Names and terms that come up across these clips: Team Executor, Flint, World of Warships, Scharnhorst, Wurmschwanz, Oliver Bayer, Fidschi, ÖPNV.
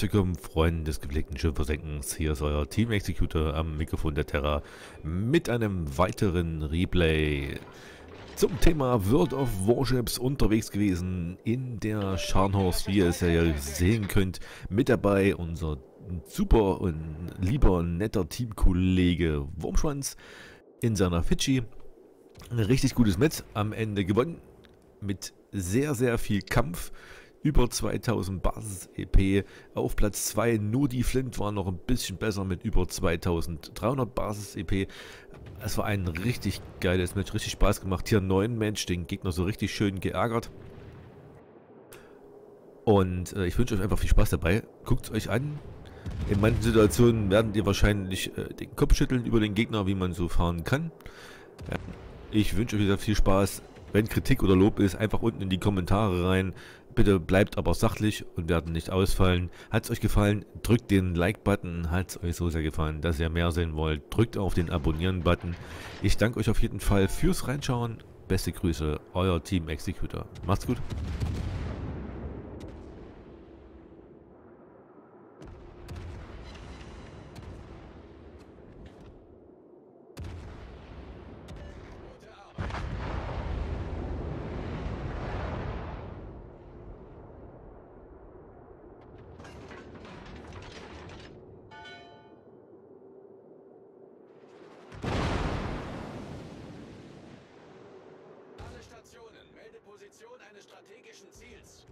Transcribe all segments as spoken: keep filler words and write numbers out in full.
Herzlich willkommen, Freunde des gepflegten Schiffversenkens. Hier ist euer Team Executor am Mikrofon der Terra mit einem weiteren Replay zum Thema World of Warships unterwegs gewesen in der Scharnhorst, wie ihr es ja sehen könnt. Mit dabei unser super und lieber netter Teamkollege Wurmschwanz in seiner Fidschi. Ein richtig gutes Match am Ende gewonnen mit sehr, sehr viel Kampf. Über zweitausend Basis-E P auf Platz zwei, nur die Flint war noch ein bisschen besser mit über zweitausenddreihundert Basis-E P. Es war ein richtig geiles Match, richtig Spaß gemacht. Hier neun Match, den Gegner so richtig schön geärgert. Und äh, ich wünsche euch einfach viel Spaß dabei. Guckt es euch an. In manchen Situationen werdet ihr wahrscheinlich äh, den Kopf schütteln über den Gegner, wie man so fahren kann. Ja, ich wünsche euch wieder viel Spaß. Wenn Kritik oder Lob ist, einfach unten in die Kommentare rein. Bitte bleibt aber sachlich und werden nicht ausfallen. Hat es euch gefallen, drückt den Like-Button. Hat es euch so sehr gefallen, dass ihr mehr sehen wollt, drückt auf den Abonnieren-Button. Ich danke euch auf jeden Fall fürs Reinschauen. Beste Grüße, euer Team Executor. Macht's gut. Position eines strategischen Ziels.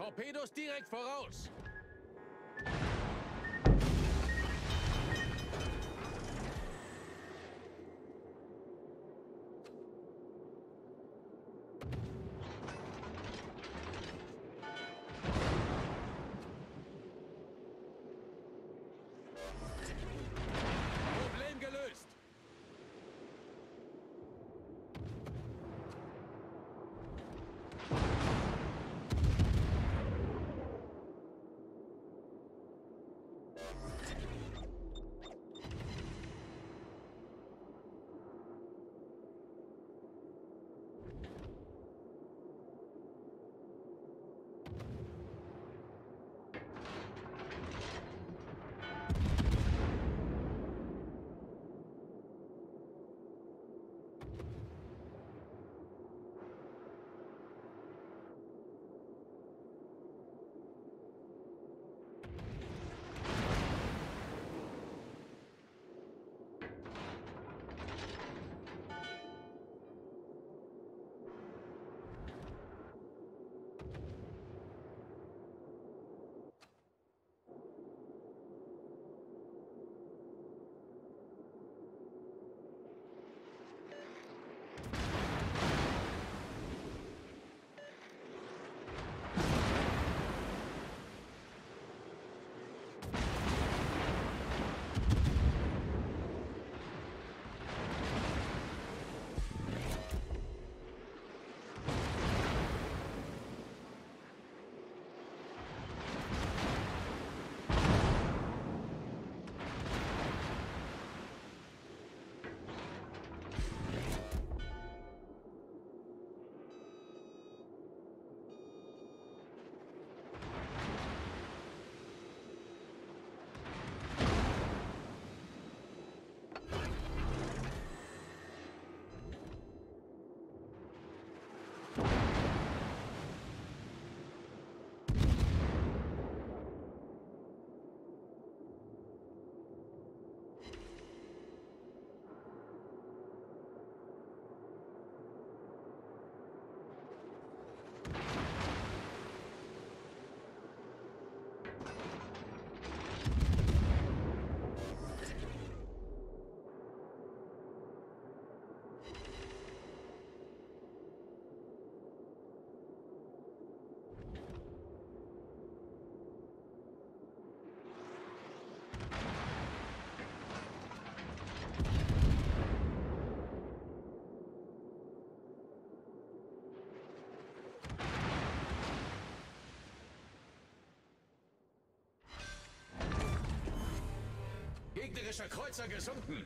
Torpedos direkt voraus! Gegnerischer Kreuzer gesunken.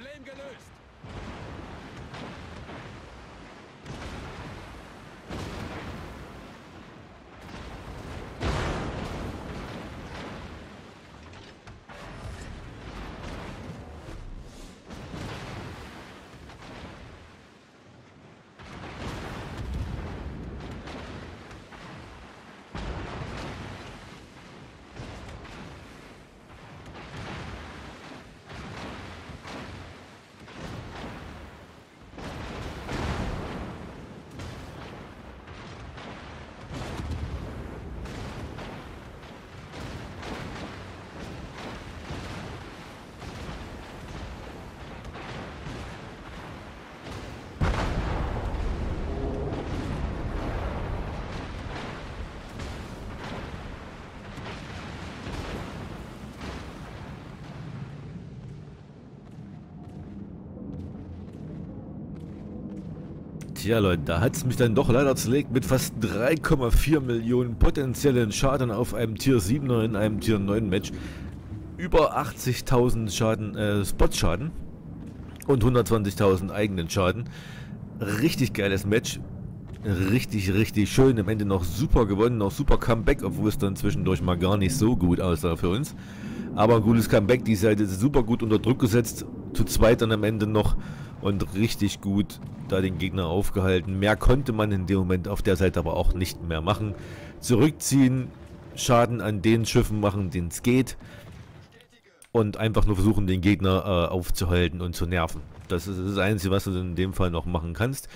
Problem gelöst. Tja Leute, da hat es mich dann doch leider zerlegt mit fast drei Komma vier Millionen potenziellen Schaden auf einem Tier siebener in einem Tier neun Match. Über achtzigtausend Schaden, äh, Spotschaden und hundertzwanzigtausend eigenen Schaden. Richtig geiles Match. Richtig, richtig schön. Am Ende noch super gewonnen, noch super Comeback, obwohl es dann zwischendurch mal gar nicht so gut aussah für uns. Aber ein gutes Comeback, die Seite ist super gut unter Druck gesetzt. Zu zweit dann am Ende noch und richtig gut da den Gegner aufgehalten. Mehr konnte man in dem Moment auf der Seite aber auch nicht mehr machen. Zurückziehen, Schaden an den Schiffen machen, denen es geht. Und einfach nur versuchen, den Gegner äh, aufzuhalten und zu nerven. Das ist das Einzige, was du in dem Fall noch machen kannst.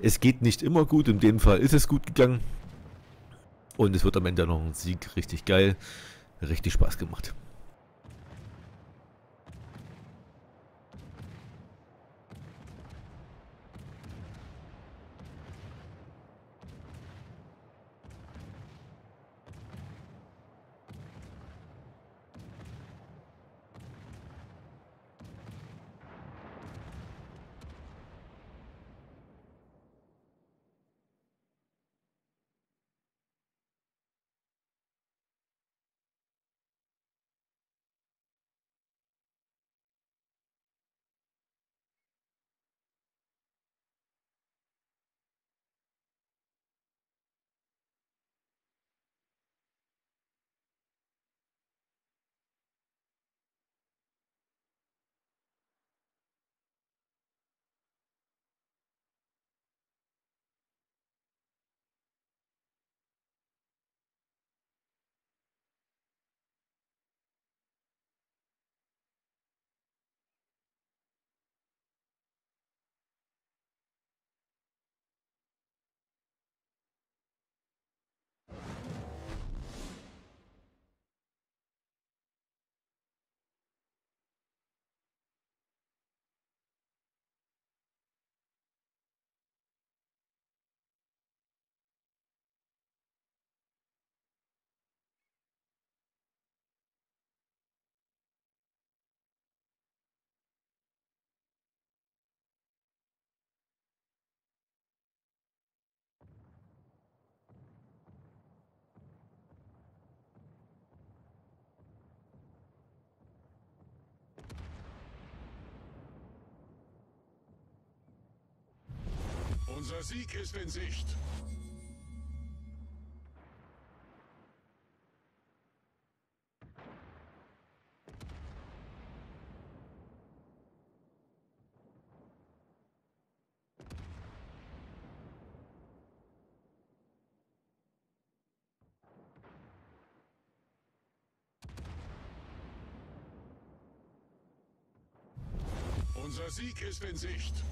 Es geht nicht immer gut, in dem Fall ist es gut gegangen. Und es wird am Ende noch ein Sieg, richtig geil, richtig Spaß gemacht. Unser Sieg ist in Sicht. Unser Sieg ist in Sicht.